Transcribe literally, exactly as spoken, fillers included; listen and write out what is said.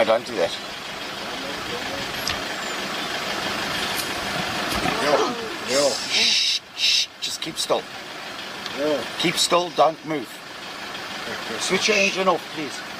I don't do that. Yeah. Yeah. Shh, shh, just keep still. Yeah. Keep still, don't move. Okay. Switch your engine off, please.